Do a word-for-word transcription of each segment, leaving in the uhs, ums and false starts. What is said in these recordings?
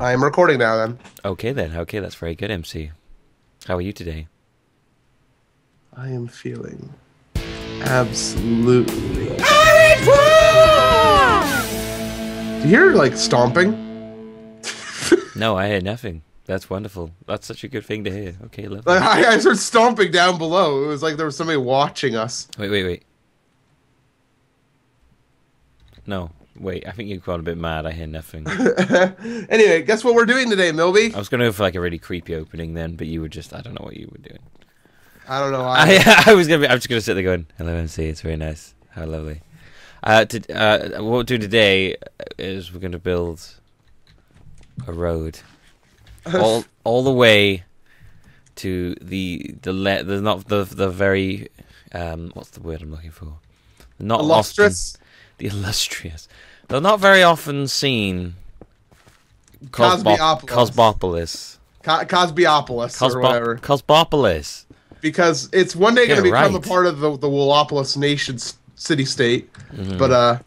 I am recording now, then. Okay, then. Okay, that's very good, M C. How are you today? I am feeling absolutely... Orange Wool! Do you hear, like, stomping? No, I hear nothing. That's wonderful. That's such a good thing to hear. Okay, lovely. I, I heard stomping down below. It was like there was somebody watching us. Wait, wait, wait. No. Wait, I think you've gone a bit mad. I hear nothing. Anyway, guess what we're doing today, Milby? I was going to go for like a really creepy opening then, but you were just, I don't know what you were doing. I don't know. I, I, I was going to be, I'm just going to sit there going, hello, M C. It's very nice. How lovely. Uh, to, uh, what we'll do today is we're going to build a road. all all the way to the, the, le the not the, the very, um, what's the word I'm looking for? Not illustrious. Often, the illustrious. They're not very often seen. Cosbo Cosbopolis. Co Cosbopolis. Cosbo or whatever. Cosbopolis. Because it's one day going to become right. a part of the, the Woolopolis nation city-state. Mm-hmm. But uh,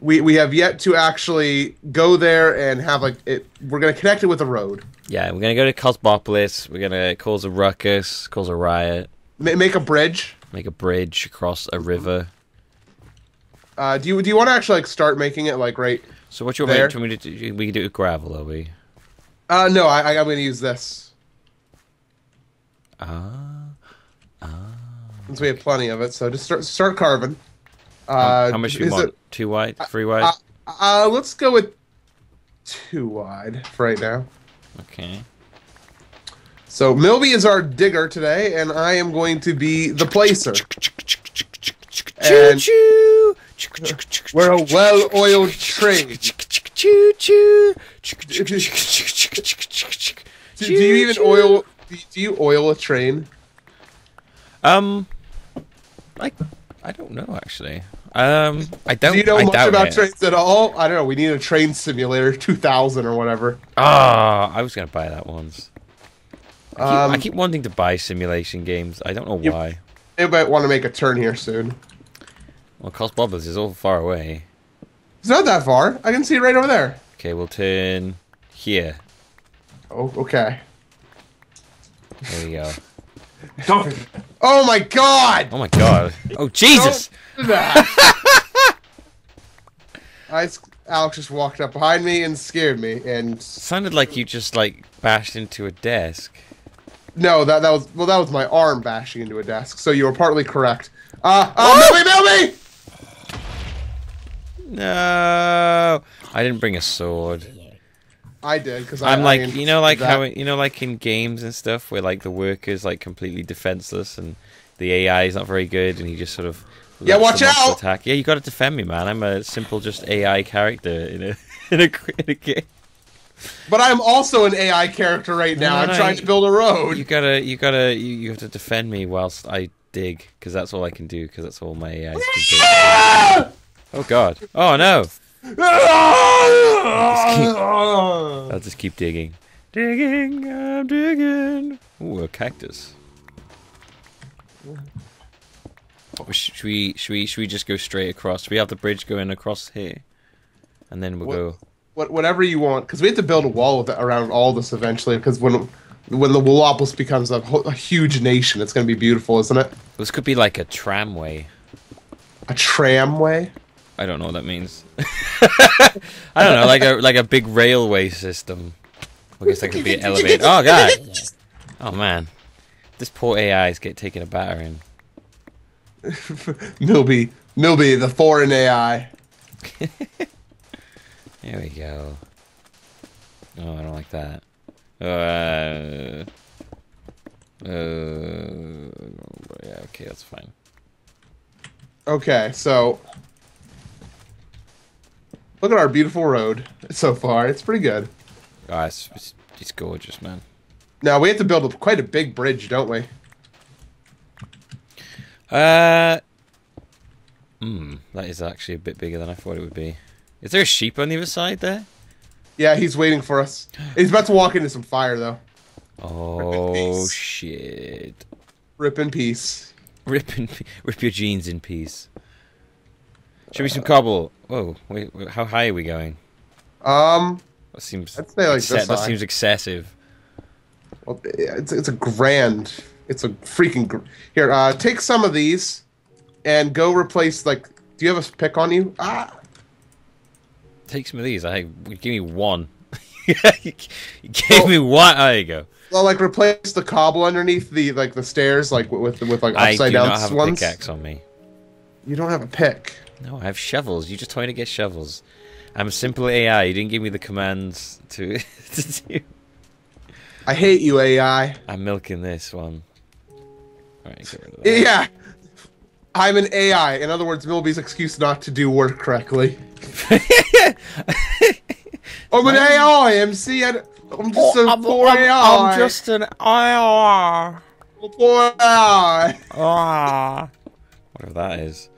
we we have yet to actually go there and have like it. We're going to connect it with a road. Yeah, we're going to go to Cosbopolis. We're going to cause a ruckus, cause a riot. Ma make a bridge. Make a bridge across a river. Uh, do you do you want to actually like start making it like right? So what you want me to do? We can do gravel, are we? Uh, no, I, I I'm going to use this. Ah, uh, ah. Uh, Since we have plenty of it, so just start start carving. Uh, how much do you want? It, two wide, three wide? Uh, uh, uh, let's go with two wide for right now. Okay. So Milby is our digger today, and I am going to be the placer. And choo choo. We're a well-oiled train. Choo choo. Do, do you even oil? Do you oil a train? Um, like I don't know actually. Um, I don't. Do you know I much about it. trains at all? I don't know. We need a train simulator two thousand or whatever. Ah, oh, I was gonna buy that once. I keep, um, I keep wanting to buy simulation games. I don't know you, why. They might want to make a turn here soon. Well, Cosbopolis is all far away. It's not that far. I can see it right over there. Okay, we'll turn here. Oh, okay. There we go. Don't. Oh my god! Oh my god. Oh Jesus! Don't do that. I, Alex just walked up behind me and scared me and... It sounded like you just like bashed into a desk. No, that that was well. That was my arm bashing into a desk. So you were partly correct. Uh, uh Milby, Milby! No, I didn't bring a sword. I did because I'm I, like I you know like that. how you know like in games and stuff where like the worker's like completely defenseless and the A I is not very good and he just sort of yeah watch out attack. Yeah, you got to defend me, man. I'm a simple just A I character in a in a, in a game. But I'm also an A I character right now. No, no, I'm trying you, to build a road. You gotta, you gotta, you, you have to defend me whilst I dig, because that's all I can do, because that's all my A I can do. Oh god! Oh no! I'll just keep, I'll just keep digging, digging, I'm digging. Ooh, a cactus. Should we, should we, should we just go straight across? Should we have the bridge going across here, and then we'll what? go. Whatever you want, because we have to build a wall with, around all this eventually. Because when when the Woolopolis becomes a, a huge nation, it's going to be beautiful, isn't it? This could be like a tramway. A tramway? I don't know what that means. I don't know, like a like a big railway system. I guess that could be an elevator. Oh god! Oh man, this poor A I is getting taken a battering. Milby, Milby, the foreign A I. There we go. Oh, I don't like that. Uh, uh, yeah, okay, that's fine. Okay, so... Look at our beautiful road so far. It's pretty good. Oh, it's, it's, it's gorgeous, man. Now, we have to build a, quite a big bridge, don't we? Uh, Hmm, that is actually a bit bigger than I thought it would be. Is there a sheep on the other side there? Yeah, he's waiting for us. He's about to walk into some fire, though. Oh, Rip shit. Rip in peace. Rip, in, rip your jeans in peace. Show uh, me some cobble. Whoa, wait, wait, how high are we going? Um, That seems I'd say like this that high. seems excessive. Well, it's it's a grand. It's a freaking gr here. Uh, take some of these, and go replace. Like, do you have a pick on you? Ah. Take some of these. I give me one. you gave well, me one. Oh, there you go. Well, like replace the cobble underneath the like the stairs, like with with like upside down ones. I do not have a pickaxe on me. You don't have a pick. No, I have shovels. You just told me to get shovels. I'm a simple A I. You didn't give me the commands to. to do. I hate you, A I. I'm milking this one. All right, get rid of that. Yeah, I'm an A I. In other words, Milby's excuse not to do work correctly. I'm an A I, M C. I'm just a I'm, poor I'm, AI. I'm just an A I. Poor A I. Ah, whatever that is.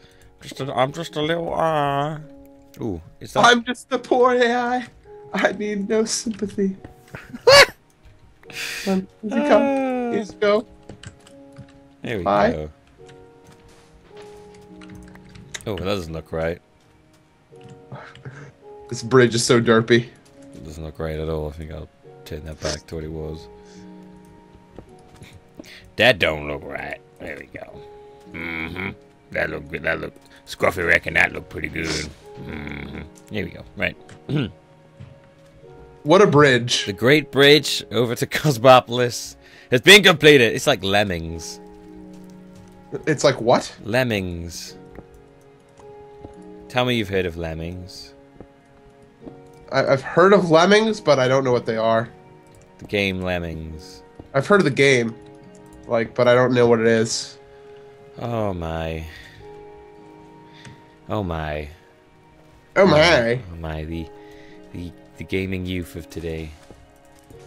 Just a, I'm just a little uh Ooh, is that I'm just a poor A I. I need no sympathy. um, you uh... come? Please go. There we Bye. go. Oh, that doesn't look right. This bridge is so derpy. It doesn't look right at all. I think I'll take that back to what it was. That don't look right. There we go. Mm-hmm. That look good. That look scruffy. Reckon that look pretty good. Mm-hmm. Here we go. Right. What a bridge! The Great Bridge over to Cosbopolis has been completed. It's like Lemmings. It's like what? Lemmings. Tell me you've heard of Lemmings. I I've heard of Lemmings, but I don't know what they are. The game Lemmings. I've heard of the game, like, but I don't know what it is. Oh my. Oh my. Oh my. Oh my, the the the gaming youth of today.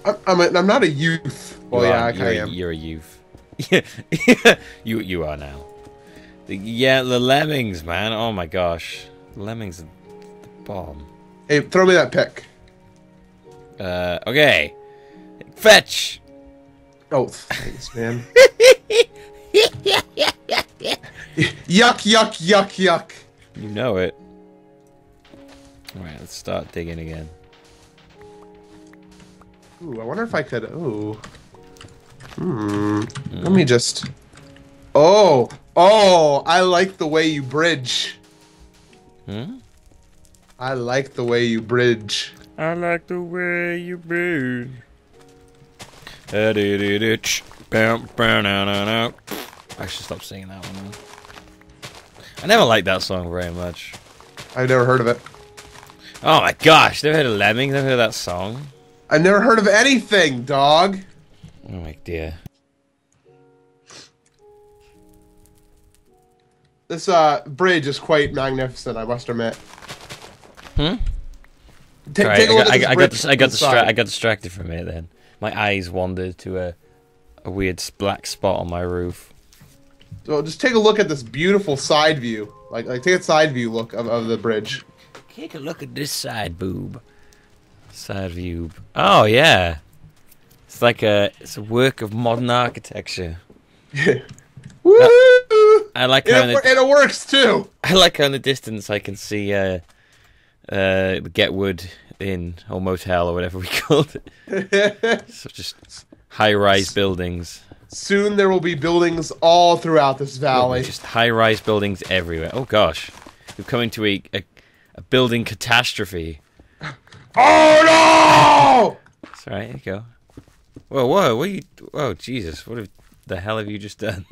I'm I'm, a, I'm not a youth. Well, you yeah, are, I kinda you're, am. You're a youth. Yeah. you you are now. The, yeah, the Lemmings, man. Oh my gosh. The Lemmings are the bomb. Hey, throw me that pick. Uh okay. Fetch. Oh, thanks, man. Yuck, yuck, yuck, yuck. You know it. Alright, let's start digging again. Ooh, I wonder if I could... Ooh. Hmm. Mm. Let me just... Oh! Oh! I like the way you bridge. Hmm? I like the way you bridge. I like the way you bridge. I should stop singing that one. I never liked that song very much. I've never heard of it. Oh my gosh, never heard of Lemmings, never heard of that song. I've never heard of anything, dog. Oh my dear. This uh bridge is quite magnificent, I must admit. Hmm? Take, right, take a look I got, at this I got, I got, I got distracted from it then. My eyes wandered to a a weird black spot on my roof. So just take a look at this beautiful side view. Like, like take a side view look of, of the bridge. Take a look at this side boob. Side view. Oh yeah, it's like a it's a work of modern architecture. Yeah. Woo! I, I like how it, it works too. I like how in the distance I can see uh, uh, Getwood Inn or motel or whatever we called it. So just high-rise buildings. Soon there will be buildings all throughout this valley. Ooh, just high-rise buildings everywhere. Oh gosh, we've come into a, a, a building catastrophe. Oh no! It's all right. There you go. Whoa, whoa, what are you? Oh Jesus, what have, the hell have you just done?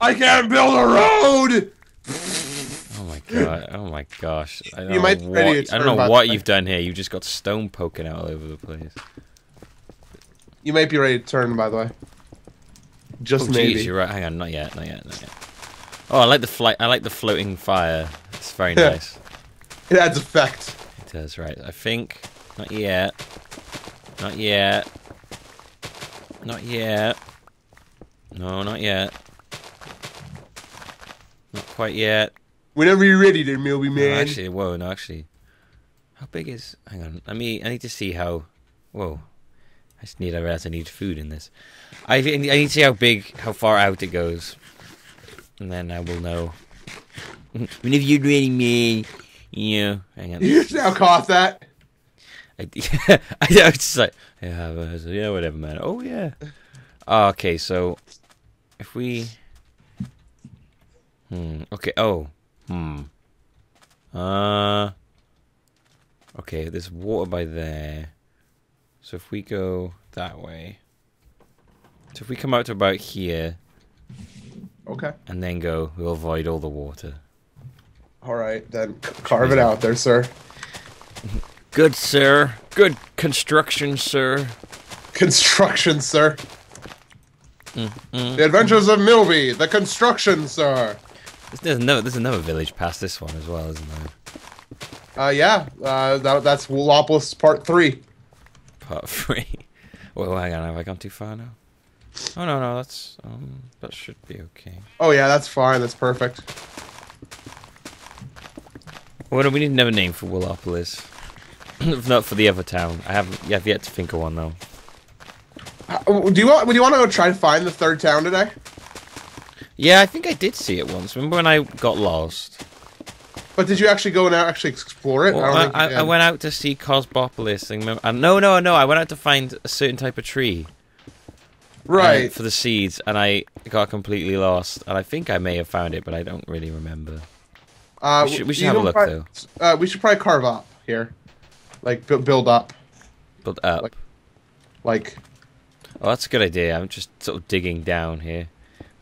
I can't build a road. Oh my god! Oh my gosh! I don't you know might what, ready to I don't know what you've done here. You've just got stone poking out all over the place. You might be ready to turn, by the way. Just oh, maybe. Geez, you're right. Hang on, not yet, not yet, not yet. Oh, I like the flight. I like the floating fire. It's very nice. It adds effect. It does, right? I think. Not yet. Not yet. Not yet. No, not yet. Not quite yet. Whenever you're ready, there, Milby man. No, actually, whoa, no, actually. How big is? Hang on. I mean, I need to see how. Whoa. I just need. I realize I need food in this. I I need to see how big, how far out it goes, and then I will know. Whenever you're ready, me, you know. Hang on. You now caught that. I, yeah, I, I was just like, yeah, yeah, whatever, man. Oh, yeah. Okay, so if we... Hmm, okay, oh. Hmm. Uh... Okay, there's water by there. So if we go that way... So if we come out to about here... Okay. And then go, we'll avoid all the water. Alright, then carve it out there, sir. Good, sir. Good construction, sir. Construction, sir. Mm-hmm. The Adventures of Milby, the construction, sir. There's another, there's another village past this one as well, isn't there? Uh, yeah. Uh, that, that's Woolopolis Part three. Part three. Well, hang on, have I gone too far now? Oh, no, no, that's, um, that should be okay. Oh, yeah, that's fine, that's perfect. Well, we need another name for Woolopolis. If not for the other town. I haven't, I've yet to think of one, though. Uh, do you want, do you want to go try and find the third town today? Yeah, I think I did see it once. Remember when I got lost? But did you actually go and actually explore it? Well, I, don't I, think I, I went out to see Cosbopolis. And, and no, no, no, I went out to find a certain type of tree. Right. Um, for the seeds, and I got completely lost, and I think I may have found it, but I don't really remember. Uh, we should, we should have a look, probably, though. Uh, we should probably carve up here. Like, bu build up. Build up. Like, like... Oh, that's a good idea. I'm just sort of digging down here.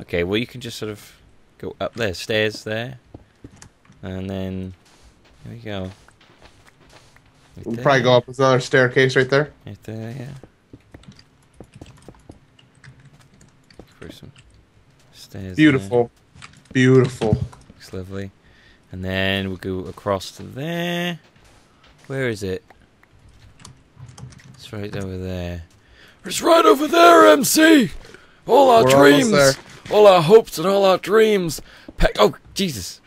Okay, well, you can just sort of go up there, stairs there, and then... There we go. Right we'll there. Probably go up with another staircase right there. Right there, yeah. Stairs beautiful, there. Beautiful. Looks lovely. And then we'll go across to there. Where is it? It's right over there. It's right over there, M C. All our We're dreams, all our hopes, and all our dreams. Pe oh Jesus!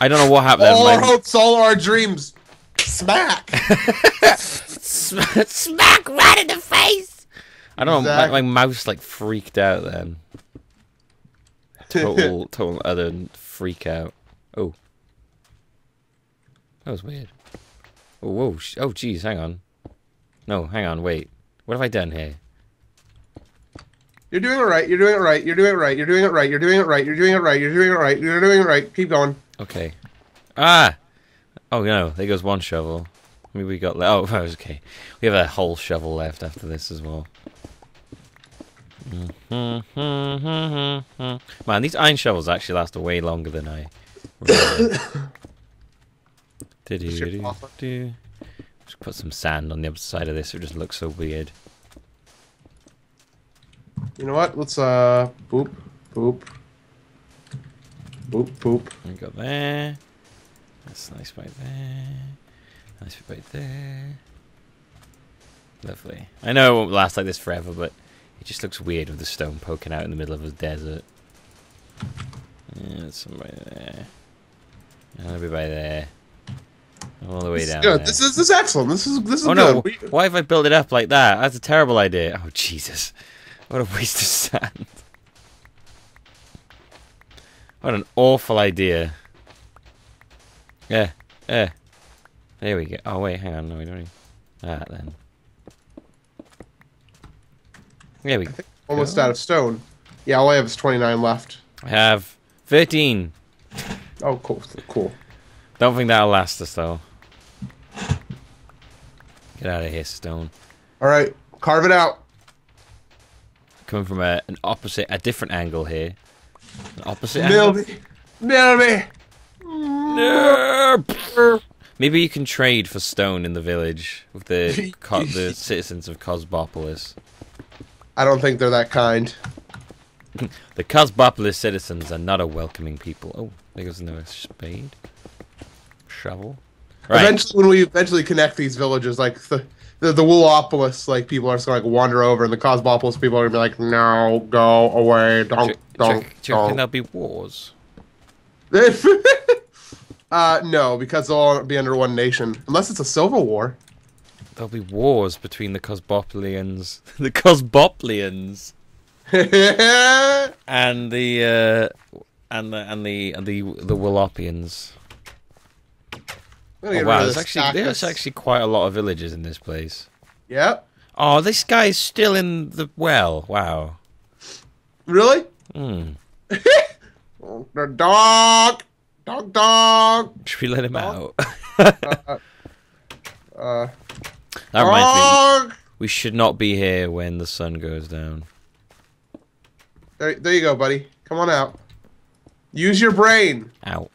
I don't know what happened. All there, our hopes, all our dreams. Smack! Smack right in the face. I don't exactly. know, my, my mouse like freaked out then. Total, total other freak out. Oh. That was weird. Oh, whoa. Oh, jeez, hang on. No, hang on, wait. What have I done here? You're doing it right, you're doing it right, you're doing it right, you're doing it right, you're doing it right, you're doing it right, you're doing it right, you're doing it right. Keep going. Okay. Ah! Oh, no, there goes one shovel. I mean, we got... Oh, okay. We have a whole shovel left after this as well. Man, these iron shovels actually last way longer than I remember. do do do do. Just put some sand on the other side of this. It just looks so weird. You know what? Let's, uh... Boop. Boop. Boop, boop. We got there. That's nice right there. Nice bit right there. Lovely. I know it won't last like this forever, but it just looks weird with the stone poking out in the middle of a desert. Yeah, that's some right there. That'll be by there. All the way this down. Is there. This is this is excellent. This is this is. Oh no! Good. Why have I built it up like that? That's a terrible idea. Oh Jesus! What a waste of sand. What an awful idea. Yeah. Yeah. There we go. Oh, wait, hang on. No, we don't need that then. There we go. Almost out of stone. Yeah, all I have is twenty-nine left. I have thirteen. Oh, cool. Cool. Don't think that'll last us, though. Get out of here, stone. Alright, carve it out. Coming from a, an opposite, a different angle here. An opposite angle. Milby! Milby! No! Maybe you can trade for stone in the village with the co the citizens of Cosbopolis. I don't think they're that kind. The Cosbopolis citizens are not a welcoming people. Oh, there goes another spade, shovel. Right. Eventually, when we eventually connect these villages, like the the, the Woolopolis, like people are just gonna like wander over, and the Cosbopolis people are gonna be like, "No, go away, don't, check, don't, check, don't." I think there'll be wars. Uh, no, because they'll all be under one nation. Unless it's a civil war. There'll be wars between the Cosbopolians. The Cosbopolians! and the, uh... And the, and the, and the, the Woolopians. Oh, wow, there's actually, there's actually quite a lot of villagers in this place. Yep. Oh, this guy is still in the well. Wow. Really? Hmm. Dog! Dog, dog! Should we let him dog? out? uh, uh, that reminds me. We should not be here when the sun goes down. There, there you go, buddy. Come on out. Use your brain. Out.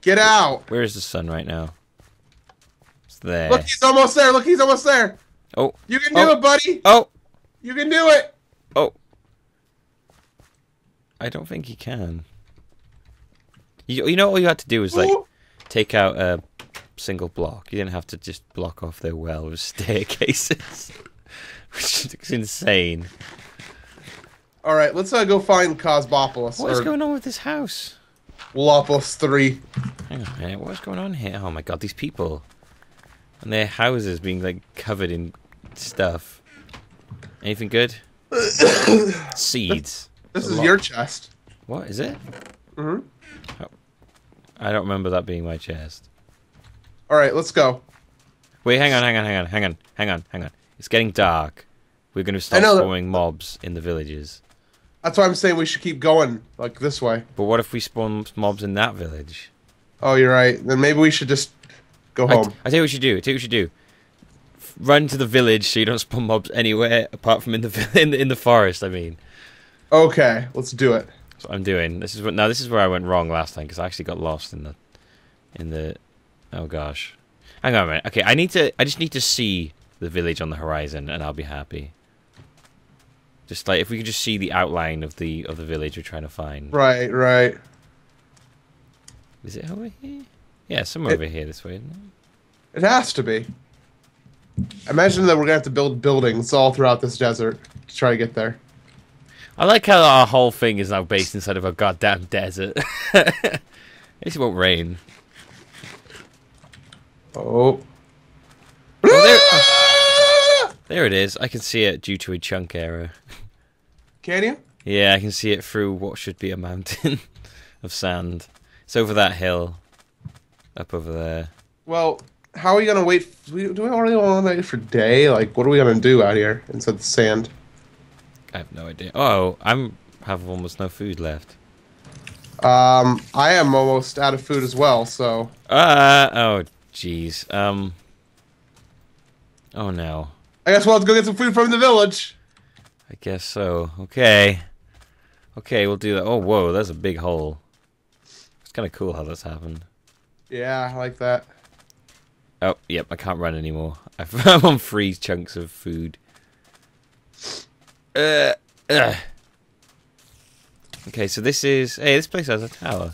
Get out. Where is the sun right now? It's there. Look, he's almost there. Look, he's almost there. Oh. You can do oh. it, buddy. Oh. You can do it. Oh. I don't think he can. You, you know, all you had to do was, like, Ooh. take out a single block. You didn't have to just block off their well with staircases. Which is insane. All right, let's uh, go find Cosbopolis. What is going on with this house? Woolopolis three. Hang on a minute, what's going on here? Oh my god, these people. And their houses being, like, covered in stuff. Anything good? Seeds. This, this is lot. your chest. What, is it? Mm-hmm. Oh, I don't remember that being my chest. All right, let's go. Wait, hang on, hang on, hang on, hang on, hang on, hang on. It's getting dark. We're going to start spawning mobs in the villages. That's why I'm saying we should keep going, like, this way. But what if we spawn mobs in that village? Oh, you're right. Then maybe we should just go home. I, I tell you what you do. I tell you what you do. Run to the village so you don't spawn mobs anywhere apart from in the in the, in the forest, I mean. Okay, let's do it. That's what I'm doing. This is what now. This is where I went wrong last time because I actually got lost in the, in the. Oh gosh, hang on a minute. Okay, I need to. I just need to see the village on the horizon, and I'll be happy. Just like if we could just see the outline of the of the village we're trying to find. Right, right. Is it over here? Yeah, somewhere it, over here this way, isn't it? It has to be. Imagine that we're gonna have to build buildings all throughout this desert to try to get there. I like how our whole thing is now based inside of a goddamn desert. At least it won't rain. Oh. Oh, there, oh. There it is. I can see it due to a chunk error. Can you? Yeah, I can see it through what should be a mountain of sand. It's over that hill. Up over there. Well, how are we going to wait? Do we really want to wait for day? Like, what are we going to do out here inside the sand? I have no idea. Oh, I'm have almost no food left. Um, I am almost out of food as well, so. Uh, oh, jeez. Um. Oh, no. I guess we'll have to go get some food from the village. I guess so. Okay. Okay, we'll do that. Oh, whoa, that's a big hole. It's kind of cool how that's happened. Yeah, I like that. Oh, yep, I can't run anymore. I'm on three chunks of food. Uh, uh. Okay, so this is... Hey, this place has a tower.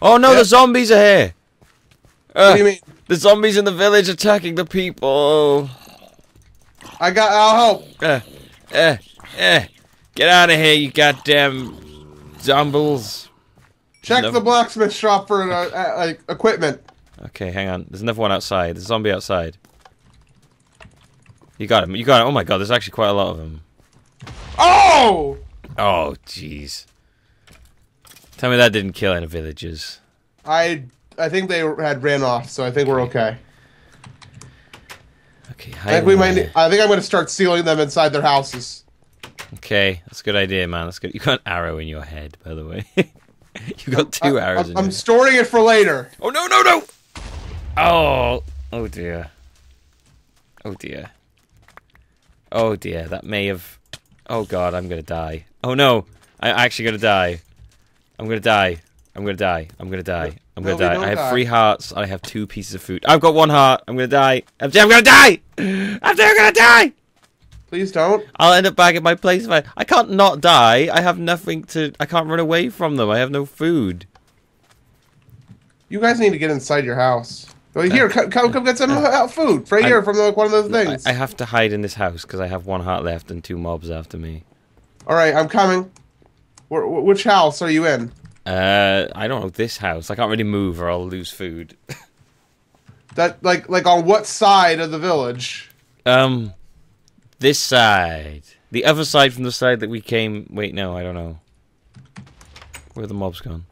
Oh no, yep. The zombies are here! Uh, what do you mean? The zombies in the village attacking the people! I got... I'll help! Uh, uh, uh. Get out of here, you goddamn... zombies! Check no... the blacksmith shop for uh, uh, like equipment. Okay, hang on. There's another one outside. There's a zombie outside. You got him. You got him. Oh my god, there's actually quite a lot of them. Oh! Oh, jeez. Tell me that didn't kill any villagers. I I think they had ran off, so I think we're okay. Okay, I think we might. I think I'm going to start sealing them inside their houses. Okay, that's a good idea, man. That's good. You got an arrow in your head, by the way. You got two I, arrows. I, I'm, in I'm storing it for later. Oh no no no! Oh oh dear. Oh dear. Oh dear. That may have. Oh god, I'm gonna die. Oh no, I'm actually gonna die. I'm gonna die. I'm gonna die. I'm gonna die. I'm gonna no, die. I have die. three hearts. I have two pieces of food. I've got one heart. I'm gonna die. I'm, I'm gonna die. I'm gonna die. Please don't. I'll end up back at my place. If I I can't not die. I have nothing to. I can't run away from them. I have no food. You guys need to get inside your house. Well, here, uh, come, come, come get some uh, food. Right I, here, from like, one of those things. I, I have to hide in this house because I have one heart left and two mobs after me. All right, I'm coming. Where, which house are you in? Uh, I don't know this house. I can't really move, or I'll lose food. That like like on what side of the village? Um, this side, the other side from the side that we came. Wait, no, I don't know. Where are the mobs gone?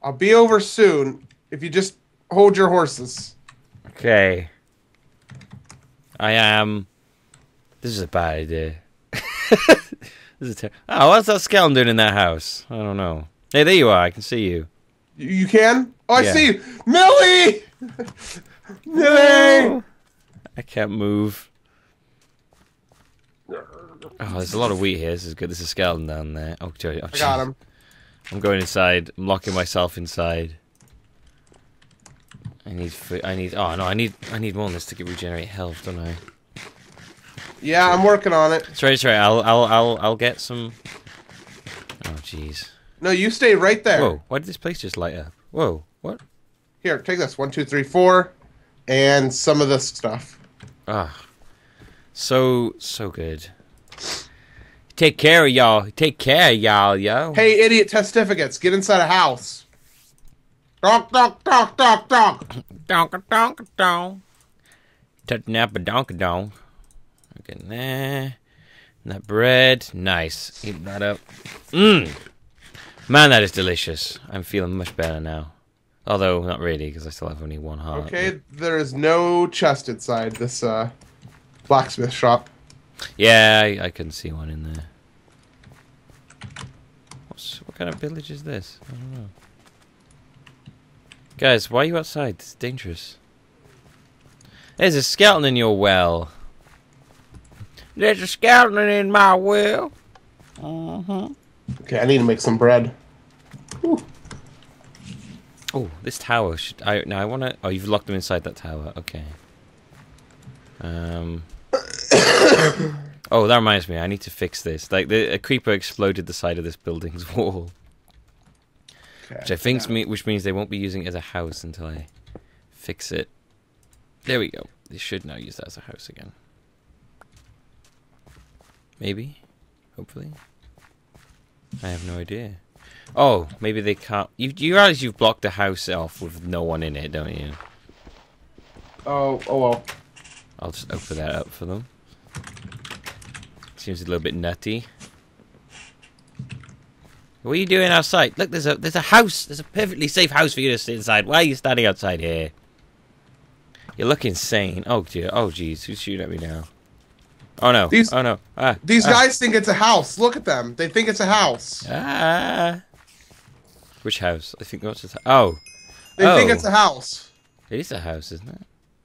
I'll be over soon. If you just hold your horses. Okay. I am. This is a bad idea. This is ter oh, what's that skeleton doing in that house? I don't know. Hey, there you are. I can see you. You can? Oh, I yeah. see you. Millie! Millie! I can't move. Oh, there's a lot of wheat here. This is good. There's a skeleton down there. Oh, oh, I got him. I'm going inside. I'm locking myself inside. I need food. I need. Oh no! I need. I need more on this to get regenerate health, don't I? Yeah, so, I'm working on it. Sorry, sorry. I'll. I'll. I'll. I'll get some. Oh jeez. No, you stay right there. Whoa! Why did this place just light up? Whoa! What? Here, take this. One, two, three, four, and some of this stuff. Ah, so so good. Take care of y'all. Take care, y'all, yo. Hey, idiot testificates, get inside a house. Donk, donk, donk, donk, donk. Donk, donk, donk. Touching up a donk, donk. Look at that. And that bread. Nice. Eat that up. Mmm. Man, that is delicious. I'm feeling much better now. Although, not really, because I still have only one heart. Okay, but there is no chest inside this uh, blacksmith shop. Yeah, I, I couldn't see one in there. What's, what kind of village is this? I don't know. Guys, why are you outside? It's dangerous. There's a skeleton in your well. There's a skeleton in my well. Uh-huh. Okay, I need to make some bread. Oh, this tower should I now I wanna oh you've locked them inside that tower, okay. Um Oh, that reminds me, I need to fix this. Like the a creeper exploded the side of this building's wall. Which I think's me, which means they won't be using it as a house until I fix it. There we go. They should now use that as a house again. Maybe, hopefully. I have no idea. Oh, maybe they can't. You, you realize you've blocked the house off with no one in it, don't you? Oh, oh well. I'll just open that up for them. Seems a little bit nutty. What are you doing outside? Look, there's a there's a house. There's a perfectly safe house for you to sit inside. Why are you standing outside here? You look insane. Oh dear. Oh jeez. Who's shooting at me now? Oh no. These, oh no. Ah, these ah. guys think it's a house. Look at them. They think it's a house. Ah. Which house? I think that's a oh. They oh. think it's a house. It is a house, isn't it?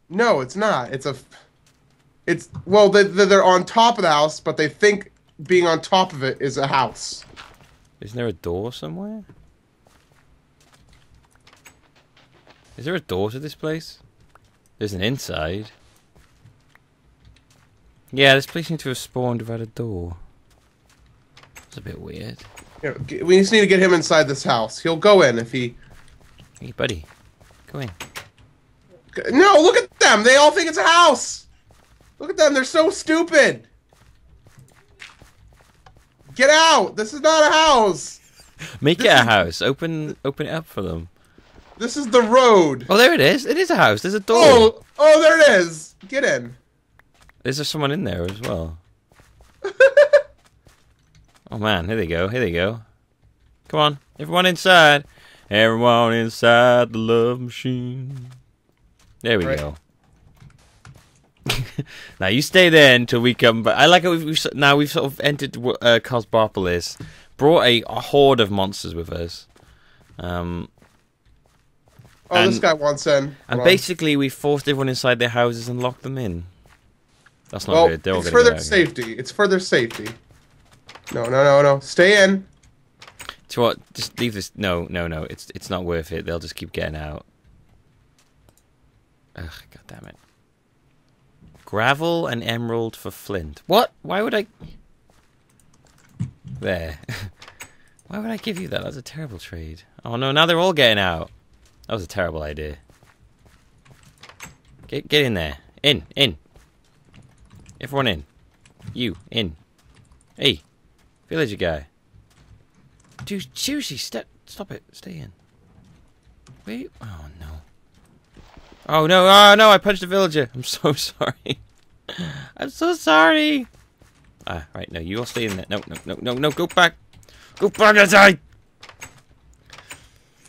No, it's not. It's a. It's well. They they're on top of the house, but they think being on top of it is a house. Isn't there a door somewhere? Is there a door to this place? There's an inside. Yeah, this place needs to have spawned without a door. It's a bit weird. Here, we just need to get him inside this house. He'll go in if he... Hey, buddy. Go in. No, look at them! They all think it's a house! Look at them, they're so stupid! Get out! This is not a house! Make this it a house. Open open it up for them. This is the road. Oh, there it is. It is a house. There's a door. Oh, oh there it is. Get in. Is there someone in there as well? Oh, man. Here they go. Here they go. Come on. Everyone inside. Everyone inside the love machine. There we right. go. Now you stay there until we come back. I like how we've, we've now we've sort of entered uh, Cosbopolis, brought a, a horde of monsters with us. Um, oh, and, this guy wants in. And Wrong. basically, we forced everyone inside their houses and locked them in. That's not well, good. They're it's all for their safety. It's for their safety. No, no, no, no. Stay in. To what? Just leave this. No, no, no. It's it's not worth it. They'll just keep getting out. Ugh! God damn it. Gravel and emerald for flint. What? Why would I... There. Why would I give you that? That's a terrible trade. Oh no, now they're all getting out. That was a terrible idea. Get get in there. In, in. Everyone in. You, in. Hey, villager guy. Dude, seriously, step, stop it. Stay in. Wait. Oh no. Oh no, oh no, I punched a villager. I'm so sorry. I'm so sorry. Ah, right, no, you all stay in there. No, no, no, no, no, go back. Go back inside.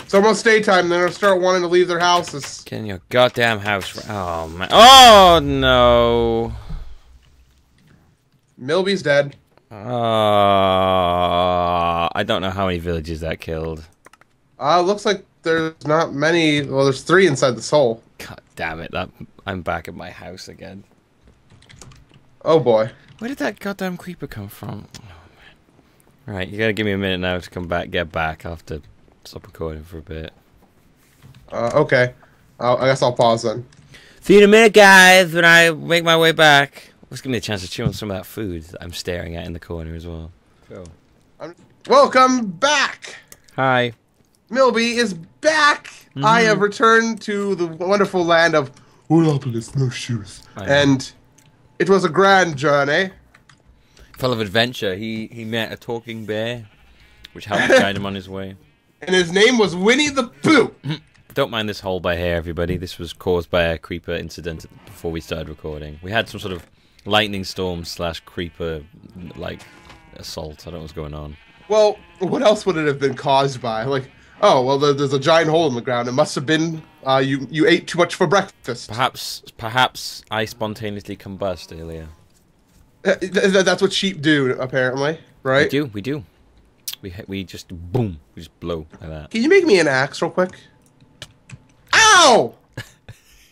It's almost daytime. They're gonna start wanting to leave their houses. Get in your goddamn house. Oh man. Oh no. Milby's dead. Uh, I don't know how many villages that killed. Uh, looks like there's not many. Well, there's three inside the soul. God damn it. That, I'm back at my house again. Oh boy. Where did that goddamn creeper come from? Oh man. Right, you gotta give me a minute now to come back, get back. I'll have to stop recording for a bit. Uh, okay. I'll, I guess I'll pause then. See you in a minute, guys, when I make my way back. Let's give me a chance to chew on some of that food that I'm staring at in the corner as well. Cool. I'm welcome back! Hi. Milby is back! Mm-hmm. I have returned to the wonderful land of Woolopolis, no shoes. And it was a grand journey. Full of adventure. He he met a talking bear, which helped guide him on his way. And his name was Winnie the Pooh! Don't mind this hole by hair, everybody. This was caused by a creeper incident before we started recording. We had some sort of lightning storm slash creeper like assault. I don't know what's going on. Well, what else would it have been caused by? Like, oh well, there's a giant hole in the ground. It must have been uh, you you ate too much for breakfast. Perhaps perhaps I spontaneously combust earlier. Uh, th th that's what sheep do, apparently, right? We do, we do. We we just boom, we just blow like that. Can you make me an axe real quick? Ow!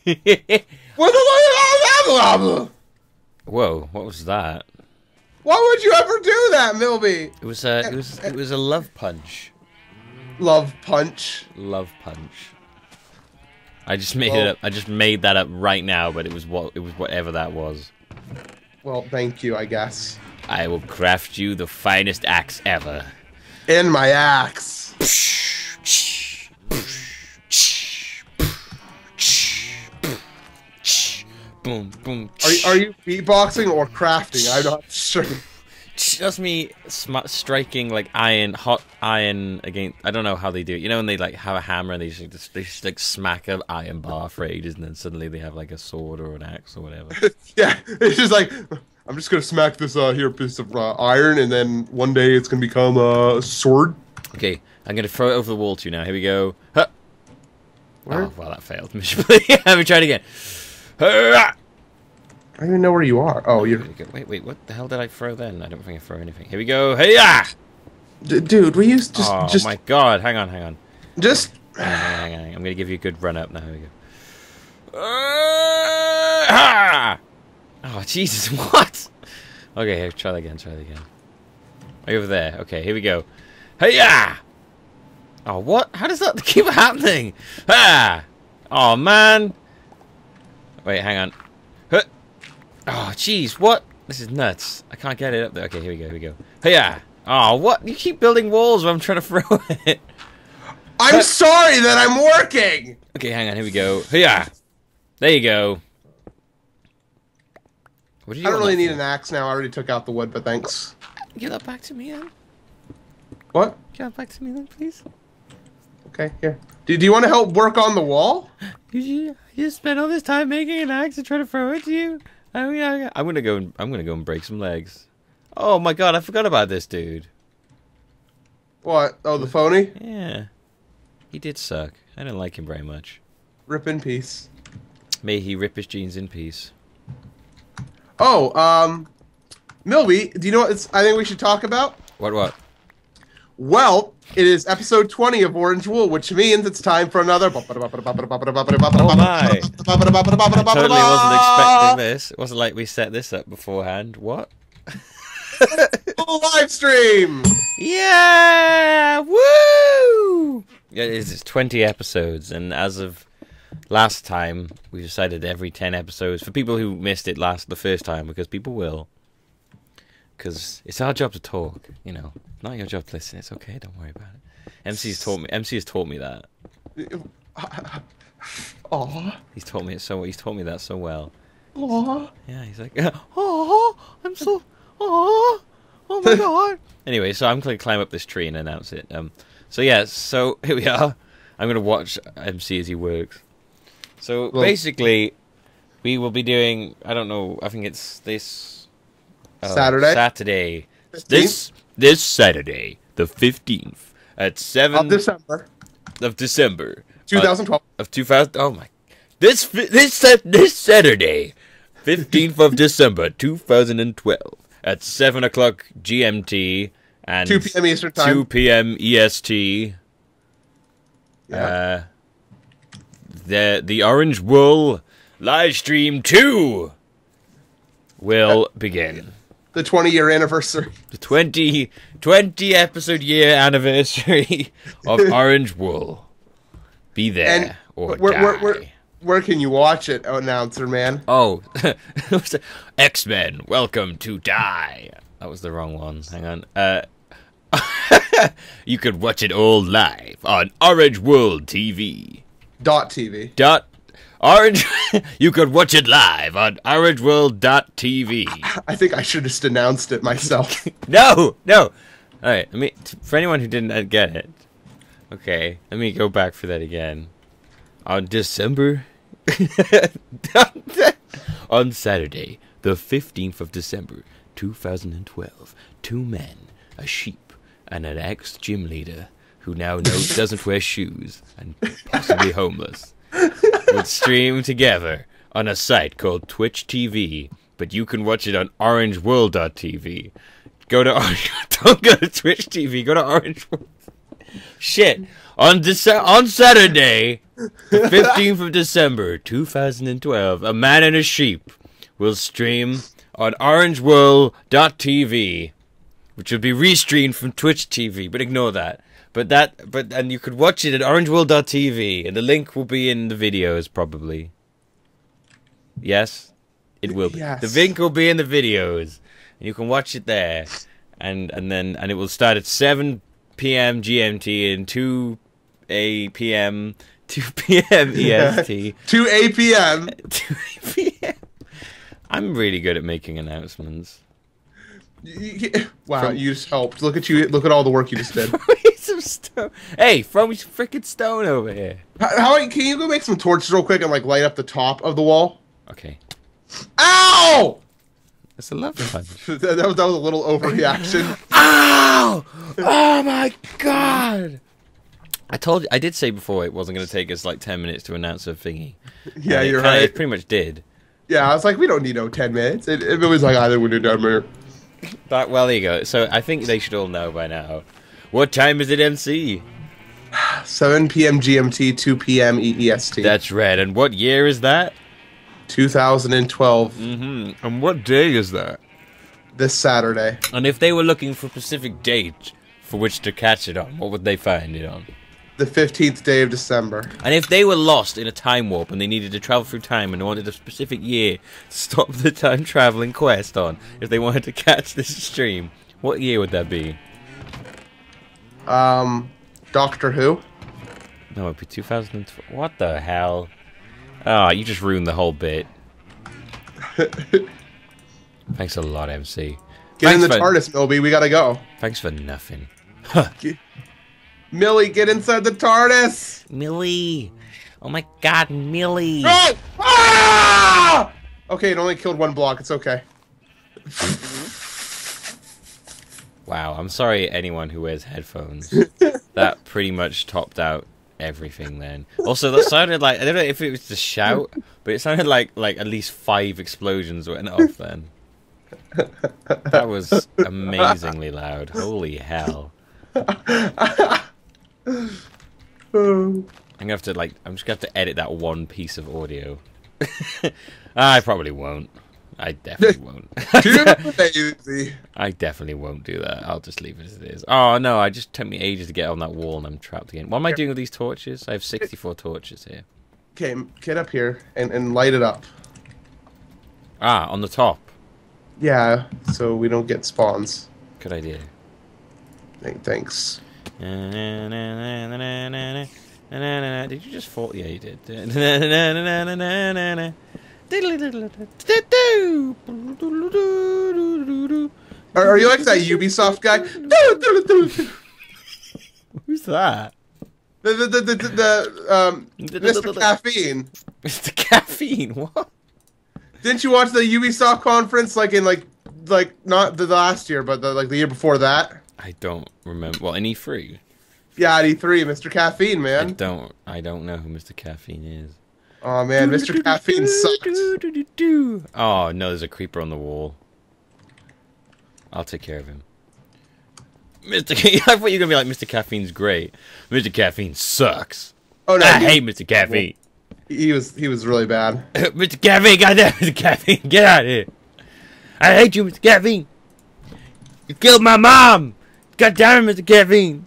What the? Whoa! What was that? Why would you ever do that, Milby? It was a, it was, it was a love punch. Love punch. Love punch. I just made well, it up. I just made that up right now, but it was what, it was whatever that was. Well, thank you, I guess. I will craft you the finest axe ever. In my axe. Boom, boom. Are you, are you beatboxing or crafting? I'm not sure. Just me sm striking like iron, hot iron against. I don't know how they do it. You know when they like have a hammer and they just they just like smack an iron bar for ages, and then suddenly they have like a sword or an axe or whatever. Yeah, it's just like I'm just gonna smack this uh, here piece of uh, iron, and then one day it's gonna become a sword. Okay, I'm gonna throw it over the wall to you now. Here we go. Huh. Oh well, that failed miserably. Let me try it again. I don't even know where you are. Oh, you're. Wait, wait, what the hell did I throw then? I don't think I throw anything. Here we go. Hey, ah! Dude, we used to just. Oh, just... my God. Hang on, hang on. Just. Hang on, hang on, hang on. I'm going to give you a good run up now. Here we go. Ah! Oh, Jesus, what? Okay, here, try that again, try that again. Over there. Okay, here we go. Hey, ah! Oh, what? How does that keep happening? Ah! Oh, man. Wait, hang on. Huh. Oh, jeez, what? This is nuts. I can't get it up there. Okay, here we go, here we go. Hey-ya! Oh, what? You keep building walls when I'm trying to throw it. I'm but... sorry that I'm working! Okay, hang on, here we go. Hey-ya! There you go. What you I don't really need for? An axe now. I already took out the wood, but thanks. Give that back to me, then. What? Give that back to me, then, please. Okay, here. Do, do you want to help work on the wall? You just spent all this time making an axe and trying to throw it to you. I mean, I, I'm gonna go. And, I'm gonna go and break some legs. Oh my God! I forgot about this dude. What? Oh, the phony. Yeah, he did suck. I didn't like him very much. Rip in peace. May he rip his jeans in peace. Oh, um, Milby, do you know what it's, I think we should talk about? What? What? Well, it is episode twenty of Orange Wool, which means it's time for another. Oh my! I totally wasn't expecting this. It wasn't like we set this up beforehand. What? Live stream! Yeah! Woo! Yeah, it is twenty episodes, and as of last time, we decided every ten episodes. For people who missed it last the first time, because people will. Because it's our job to talk, you know. Not your job to listen. It's okay. Don't worry about it. M C's taught me. M C has taught me that. Aww. He's taught me it so. He's taught me that so well. Aww. Yeah. He's like, oh, I'm so. Oh, oh my God. Anyway, so I'm going to climb up this tree and announce it. Um. So yeah. So here we are. I'm going to watch M C as he works. So well, basically, we will be doing. I don't know. I think it's this. Oh, Saturday. Saturday. fifteenth? This this Saturday, the fifteenth at seven of December of December. two thousand twelve. Uh, of two thousand. Oh my. This this this Saturday, fifteenth of December, two thousand twelve, at seven o'clock G M T and two P M Eastern time. two P M E S T. Yeah. Uh, the the Orange Wool live stream two will uh, begin. The twenty year anniversary. The twenty, twenty episode year anniversary of Orange Wool. Be there and or where, die. Where, where, where can you watch it, announcer man? Oh, X-Men, welcome to die. That was the wrong one. Hang on. Uh, you could watch it all live on Orange World T V. Dot T V. Dot Orange. You could watch it live on Orange World dot T V. I think I should have just announced it myself. No, no. All right. Let me. For anyone who didn't get it. Okay. Let me go back for that again. On December. On Saturday, the fifteenth of December, two thousand twelve, two men, a sheep, and an ex-gym leader who now knows doesn't wear shoes and possibly homeless would stream together on a site called Twitch T V, but you can watch it on Orange World dot T V. Go to Orange, don't go to Twitch T V. Go to Orange World. Shit, on Dece on Saturday, the fifteenth of December, two thousand twelve, a man and a sheep will stream on Orange World dot T V. Which would be restreamed from Twitch T V, but ignore that. But that, but and you could watch it at Orange World dot T V, and the link will be in the videos probably. Yes, it will be. Yes. The link will be in the videos, and you can watch it there. And and then and it will start at seven P M G M T and two A P M two P M E S T. two A P M two A P M I'm really good at making announcements. Wow, from, you just helped. Look at you. Look at all the work you just did. Some stone. Hey, throw me some freaking stone over here. How, how can you go make some torches real quick and like light up the top of the wall? Okay. Ow! That's a lovely punch. that, that, was, that was a little overreaction. Ow! Oh my god! I told you. I did say before it wasn't going to take us like ten minutes to announce a thingy. Yeah, and you're it kinda, right. It pretty much did. Yeah, I was like, we don't need no ten minutes. It, it was like either we do ten minutes. That, well, there you go. So I think they should all know by now. What time is it, M C? seven P M G M T, two P M E S T. That's right. And what year is that? two thousand twelve. Mm-hmm. And what day is that? This Saturday. And if they were looking for a specific date for which to catch it on, what would they find it on? The fifteenth day of December. And if they were lost in a time warp and they needed to travel through time and wanted a specific year to stop the time traveling quest on, if they wanted to catch this stream, what year would that be? Um, Doctor Who? No, it'd be two thousand twelve. What the hell? Ah, oh, you just ruined the whole bit. Thanks a lot, M C. Get Thanks in the for... TARDIS, Milby. We gotta go. Thanks for nothing. Huh. Millie, get inside the TARDIS! Millie! Oh my god, Millie! No! Ah! Okay, it only killed one block, it's okay. Wow, I'm sorry anyone who wears headphones. That pretty much topped out everything then. Also, that sounded like, I don't know if it was the shout, but it sounded like like at least five explosions went off then. That was amazingly loud. Holy hell. I'm gonna have to like. I'm just gonna have to edit that one piece of audio. I probably won't. I definitely won't. I definitely won't do that. I'll just leave it as it is. Oh no! I just took me ages to get on that wall, and I'm trapped again. What am I doing with these torches? I have sixty-four torches here. Okay, get up here and and light it up. Ah, on the top. Yeah, so we don't get spawns. Good idea. Thanks. Did you just fall? Yeah, you did. Are, are you like that Ubisoft guy? Who's that? The the the the, the um Mister Caffeine. Mister Caffeine. What? Didn't you watch the Ubisoft conference like in like like not the last year, but the, like the year before that? I don't remember. Well, any free. Yachty three, Mister Caffeine, man. I don't, I don't know who Mister Caffeine is. Oh man, do, Mister Do, Caffeine do, sucked. Do, do, do, do. Oh no, there's a creeper on the wall. I'll take care of him. Mister C I thought you were gonna be like, Mister Caffeine's great. Mister Caffeine sucks. Oh no, I hate Mister Caffeine. He was he was really bad. Mister Caffeine, goddamn Mister Caffeine, get out of here. I hate you, Mister Caffeine. You killed my mom. Goddamn Mister Caffeine.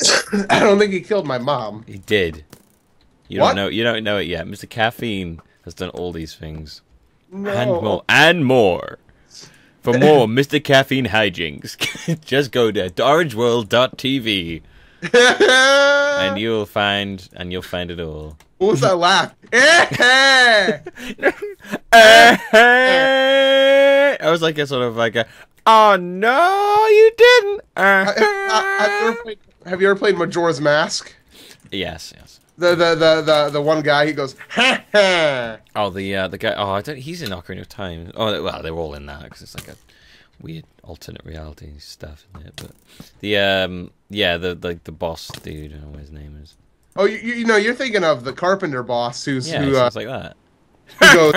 I don't think he killed my mom. He did. You what? don't know. You don't know it yet. Mister Caffeine has done all these things, no. and more, and more. For more Mister Caffeine hijinks, just go to Orange World dot T V, and you'll find and you'll find it all. What was that laugh? I was like a sort of like a. Oh no, you didn't. I, I, I've never played, have you ever played Majora's Mask? Yes. Yes. The, the the the the one guy, he goes ha ha. Oh, the uh, the guy. Oh, I don't. He's in Ocarina of Time. Oh, well, they're all in that because it's like a weird alternate reality stuff in there. But the um yeah the like the, the boss dude. I don't know what his name is. Oh, you you know you're thinking of the carpenter boss who's yeah, who uh, sounds like that. He goes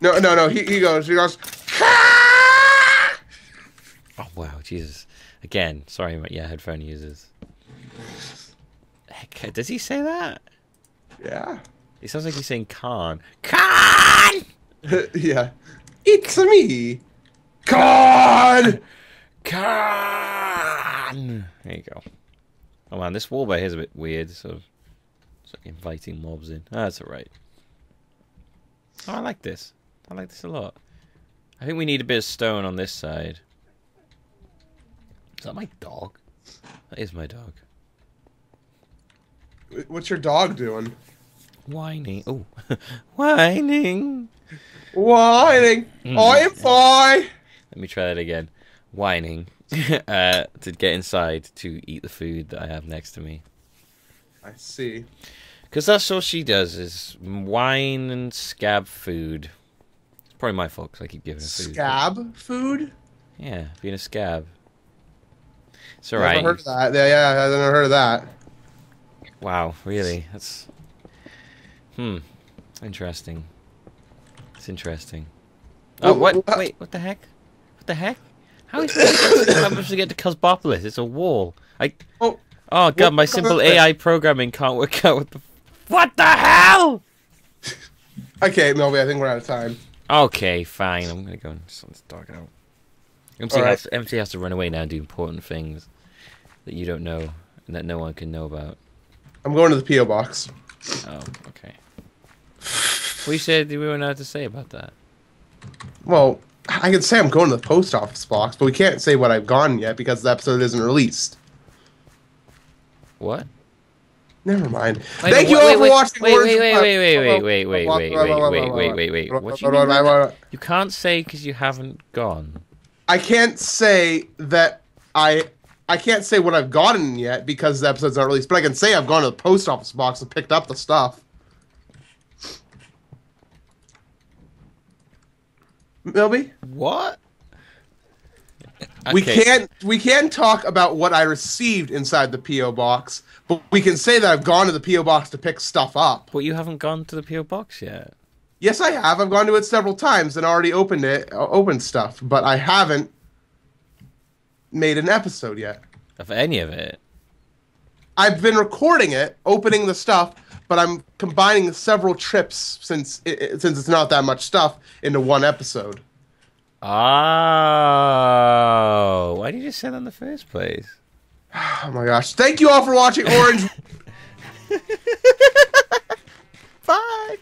no no no he he goes he goes ha. Oh wow, Jesus! Again, sorry, but yeah, headphone users. Heck, does he say that? Yeah. It sounds like he's saying Khan. Khan! Yeah. It's me! Khan! Khan! There you go. Oh man, this wall by here is a bit weird. Sort of, it's like inviting mobs in. Oh, that's alright. Oh, I like this. I like this a lot. I think we need a bit of stone on this side. Is that my dog? That is my dog. What's your dog doing? Whining. Oh, whining. Whining. Mm. I'm fine. Let me try that again. Whining uh, to get inside to eat the food that I have next to me. I see. Because that's all she does is whine and scab food. It's probably my fault because I keep giving her food. Scab food? Yeah, being a scab. It's all right. I've never heard of that. Yeah, yeah, I've never heard of that. Wow, really? That's hmm, interesting. It's interesting. Oh, what? Wait, what the heck? What the heck? How is I'm supposed to get to Cosbopolis? It's a wall. I oh, oh god, my simple A I programming can't work out what the what the hell? Okay, Melby, I think we're out of time. Okay, fine. I'm gonna go and just let's talk it out. M C has, right. M C has to run away now and do important things that you don't know and that no one can know about. I'm going to the P O box. Oh, okay. We said we were not to say about that. Well, I can say I'm going to the post office box, but we can't say what I've gone yet because the episode isn't released. What? Never mind. Wait, Thank you wait, all wait, for wait, watching. Wait, wait, wait, wait, wait, wait, wait, wait, wait, wait, wait, wait. What do you mean by that? You can't say because you haven't gone. I can't say that I. I can't say what I've gotten yet because the episode's not released, but I can say I've gone to the post office box and picked up the stuff. Milby? What? Okay. We can't we can talk about what I received inside the P O box, but we can say that I've gone to the P O box to pick stuff up. But you haven't gone to the P O box yet. Yes, I have. I've gone to it several times and already opened it, opened stuff, but I haven't made an episode yet of any of it. I've been recording it, opening the stuff, but I'm combining several trips since it, since it's not that much stuff into one episode. Oh, why did you say that in the first place? Oh my gosh! Thank you all for watching Orange. Bye.